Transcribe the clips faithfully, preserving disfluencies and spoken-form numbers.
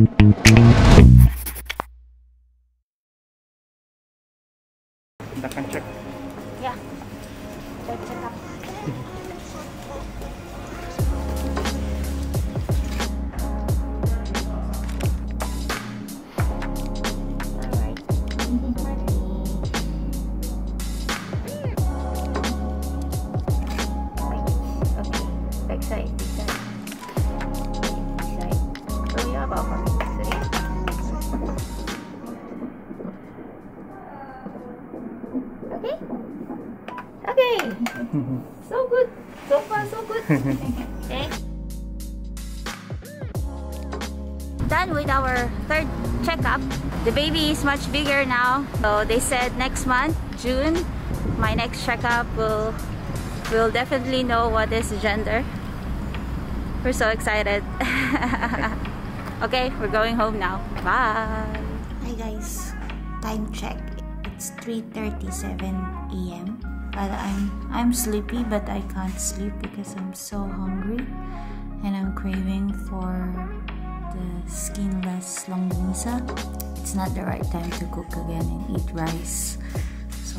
Duck and check. Yeah. Check, check up. So good. So far, so good. Okay. Done with our third checkup. The baby is much bigger now. So they said next month, June, my next checkup will will definitely know what is gender. We're so excited. Okay, we're going home now. Bye. Hi guys. Time check. It's three thirty-seven A M But I'm I'm sleepy, but I can't sleep because I'm so hungry and I'm craving for the skinless longanisa. It's not the right time to cook again and eat rice. So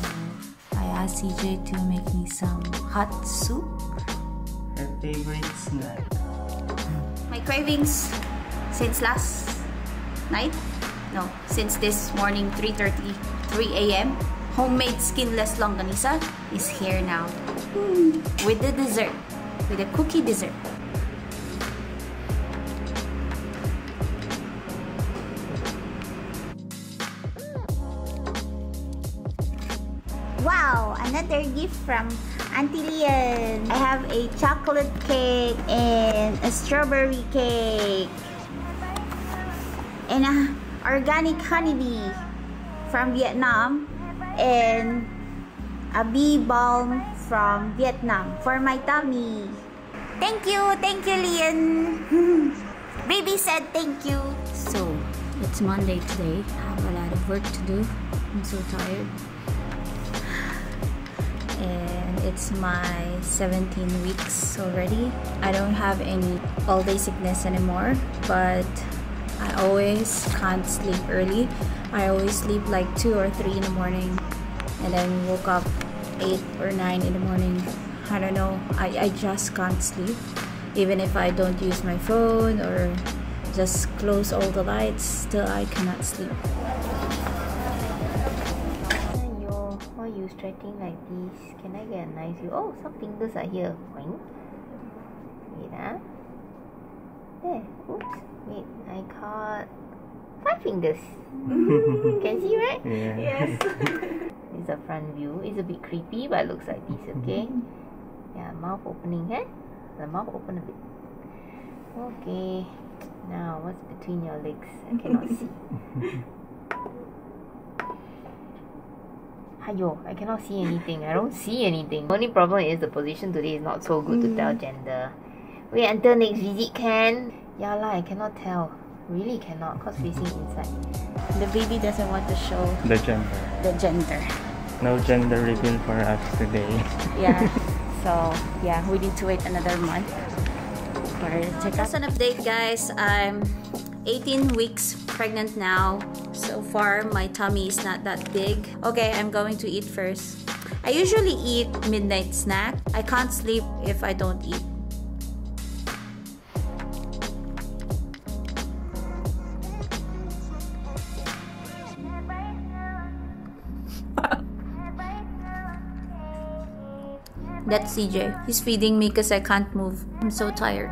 I asked C J to make me some hot soup. Her favorite snack. My cravings since last night? No, since this morning, three thirty-three A M Homemade skinless longanisa is here now. Mm. With the dessert. With a cookie dessert. Wow! Another gift from Auntie Lian. I have a chocolate cake and a strawberry cake. And an organic honeybee from Vietnam. And a bee balm from Vietnam for my tummy. Thank you, thank you, Lian. Baby said thank you. So it's Monday today. I have a lot of work to do. I'm so tired. And it's my seventeen weeks already. I don't have any all-day sickness anymore, but I always can't sleep early. I always sleep like two or three in the morning and then woke up eight or nine in the morning. I don't know, I, I just can't sleep. Even if I don't use my phone or just close all the lights, still I cannot sleep. Why are you stretching like this? Can I get a nice view? Oh, some fingers are here. Boing. Wait, huh? There, oops. Wait, I caught five fingers. You can see, right? Yeah. Yes. It's a front view. It's a bit creepy, but it looks like this, okay? Yeah, mouth opening, eh? The mouth open a bit. Okay. Now, what's between your legs? I cannot see. Hayo, I cannot see anything. I don't see anything. The only problem is the position today is not so good mm. to tell gender. Wait until next visit, can? Yeah lah, I cannot tell. Really cannot, because facing inside. The baby doesn't want to show the gender. The gender. No gender reveal for us today. Yeah. So yeah, we need to wait another month for a checkup. Just an update, guys. I'm eighteen weeks pregnant now. So far, my tummy is not that big. Okay, I'm going to eat first. I usually eat midnight snack. I can't sleep if I don't eat. That's C J. He's feeding me because I can't move. I'm so tired.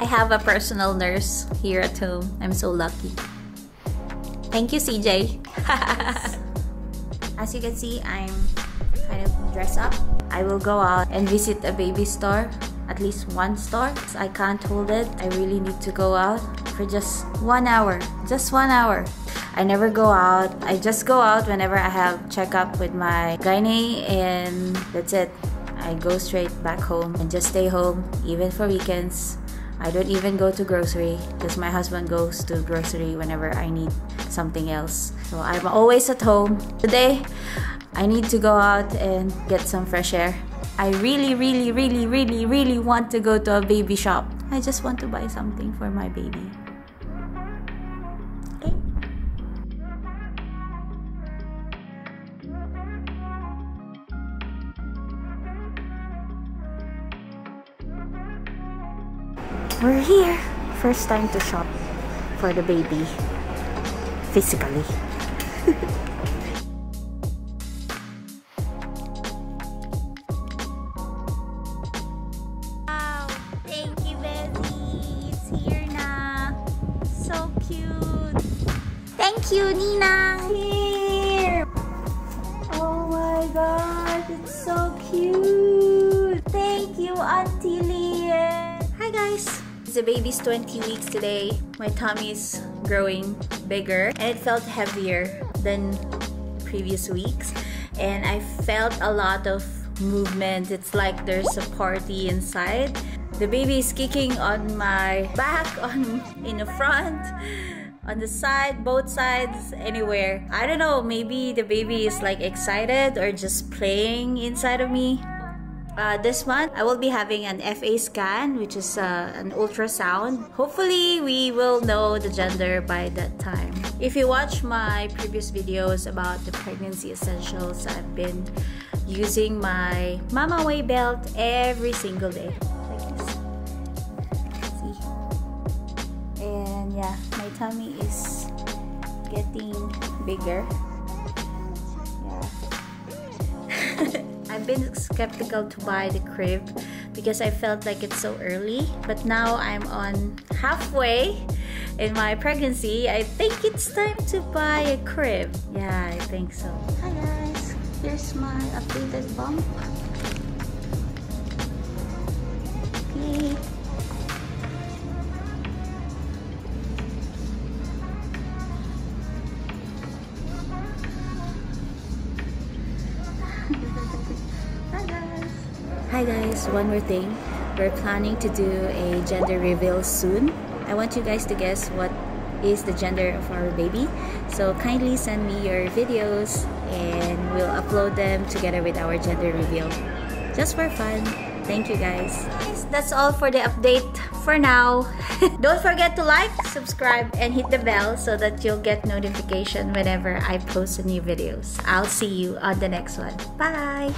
I have a personal nurse here at home. I'm so lucky. Thank you, C J. As you can see, I'm kind of dressed up. I will go out and visit a baby store. At least one store. I can't hold it. I really need to go out for just one hour. Just one hour. I never go out. I just go out whenever I have checkup with my gynae and that's it. I go straight back home and just stay home even for weekends. I don't even go to grocery because my husband goes to grocery whenever I need something else. So I'm always at home. Today, I need to go out and get some fresh air. I really, really, really, really, really want to go to a baby shop. I just want to buy something for my baby. Okay. We're here. First time to shop for the baby. Physically. Thank you, Nina. Here. Oh my gosh, it's so cute. Thank you, Auntie Lian. Hi guys. The baby's twenty weeks today. My tummy is growing bigger and it felt heavier than previous weeks. And I felt a lot of movement. It's like there's a party inside. The baby is kicking on my back, on in the front. On the side, both sides, anywhere. I don't know, maybe the baby is like excited or just playing inside of me. Uh, this month, I will be having an F A scan, which is uh, an ultrasound. Hopefully, we will know the gender by that time. If you watch my previous videos about the pregnancy essentials, I've been using my Mama Way belt every single day. And yeah, my tummy is getting bigger. Yeah. I've been skeptical to buy the crib because I felt like it's so early. But now I'm on halfway in my pregnancy. I think it's time to buy a crib. Yeah, I think so. Hi guys, here's my updated bump. Okay. Hi guys, one more thing. We're planning to do a gender reveal soon. I want you guys to guess what is the gender of our baby. So kindly send me your videos and we'll upload them together with our gender reveal. Just for fun. Thank you guys. That's all for the update for now. Don't forget to like, subscribe, and hit the bell so that you'll get notification whenever I post new videos. I'll see you on the next one. Bye!